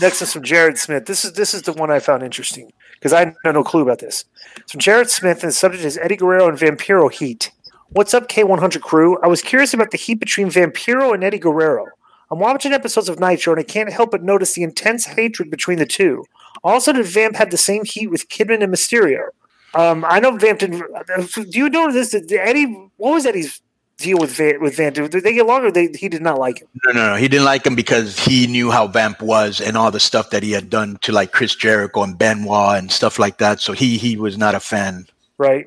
Next is from Jared Smith. This is the one I found interesting because I had no clue about this. So Jared Smith, and the subject is Eddie Guerrero and Vampiro heat. What's up, K100 crew? I was curious about the heat between Vampiro and Eddie Guerrero. I'm watching episodes of Nitro, and I can't help but notice the intense hatred between the two. Also, did Vamp have the same heat with Kidman and Mysterio? I know Vamp didn't. Do you know this? What was Eddie's deal with Vamp? Did they get along, or he did not like him? No. He didn't like him because he knew how Vamp was and all the stuff that he had done to, like, Chris Jericho and Benoit and stuff like that. So he was not a fan. Right.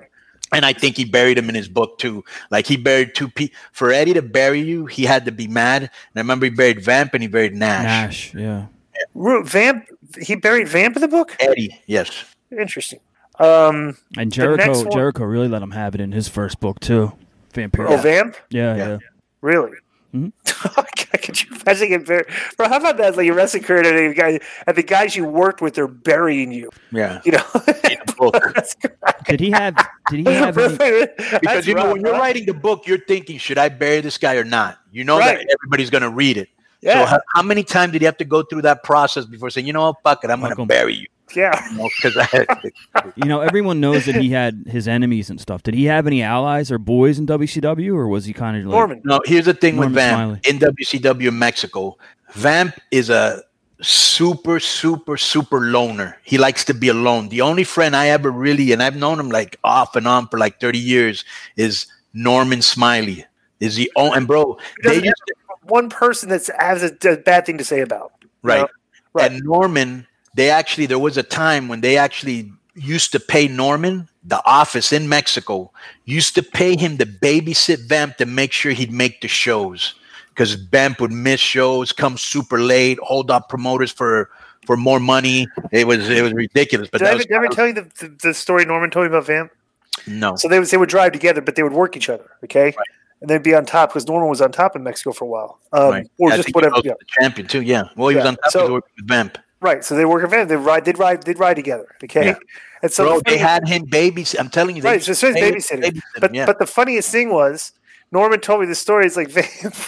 And I think he buried him in his book, too. Like, he buried two people. For Eddie to bury you, he had to be mad. And I remember he buried Vamp and he buried Nash. Yeah. Vamp, he buried Vamp in the book? Eddie, yes. Interesting. And Jericho really let him have it in his first book, too. Vampiro. Oh, Vamp? Yeah. Really? Mm-hmm. Could you imagine getting buried? Bro, how about that? Like, your wrestling career and the guys you worked with are burying you. Yeah. You know? Did he have any... Because that's, you know, rough, when you're writing the book, you're thinking, should I bury this guy or not? You know that everybody's going to read it. Yeah. So how many times did he have to go through that process before saying, you know what, fuck it, I'm going to bury you? Yeah. You know, everyone knows that he had his enemies and stuff. Did he have any allies or boys in WCW, or was he kind of like Norman? No, here's the thing with Vamp. In WCW in Mexico, Vamp is a super loner. He likes to be alone. The only friend I ever really, and I've known him like off and on for like 30 years, is Norman Smiley. Is he? Oh, and bro, they just one person that has a bad thing to say about. Right. You know? Right. And Norman, there was a time when they actually used to pay Norman, the office in Mexico, used to pay him to babysit Vamp to make sure he'd make the shows. Because Vamp would miss shows, come super late, hold up promoters for more money. It was ridiculous. But did I ever tell you the story Norman told me about Vamp? No. So they would drive together, but they would work each other, okay? Right. And they'd be on top because Norman was on top in Mexico for a while. Right. Or just whatever. He was the champion too, yeah. Well, he was on top with Vamp. Right, so they work a van. They'd ride together. Okay, yeah. And so they had him babysit. I'm telling you, right? So babysitting. But the funniest thing was Norman told me the story. It's like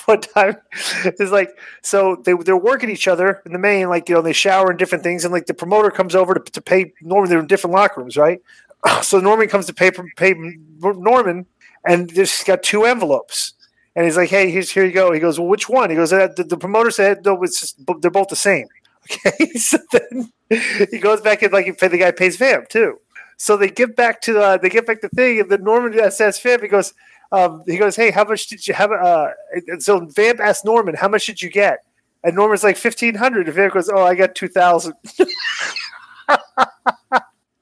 one time, it's like they're working each other in the main, like, you know, they shower and different things, and like the promoter comes over to pay Norman. They're in different locker rooms, right? So Norman comes to pay Norman, and there's got two envelopes, and he's like, "Hey, here you go." He goes, "Well, which one?" He goes, "The promoter said no, it's just, they're both the same." Okay, so then he goes back and the guy pays Vamp too. So they give back to the thing, and then Norman asks Vamp. He goes, hey, how much did you have? And so Vamp asked Norman, how much did you get? And Norman's like 1,500. And Vamp goes, oh, I got 2,000.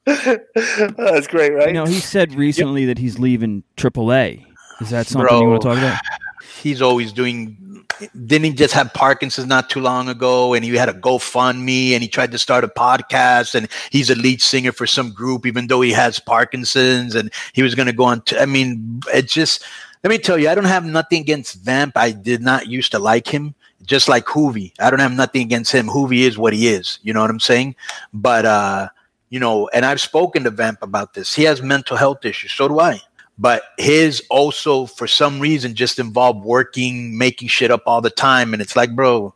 That's great, right? You know, he said recently that he's leaving Triple A. Is that something you want to talk about? He's always doing. Didn't he just have Parkinson's not too long ago? And he had a GoFundMe, and he tried to start a podcast, and he's a lead singer for some group, even though he has Parkinson's, and he was going to go on. I mean, it's just, let me tell you, I don't have nothing against Vamp. I did not used to like him, just like Hoovy. I don't have nothing against him. Hoovy is what he is. You know what I'm saying? But, you know, and I've spoken to Vamp about this. He has mental health issues. So do I. But his also, for some reason, just involved working, making shit up all the time. And it's like, bro,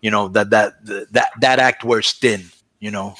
you know, that act wears thin, you know.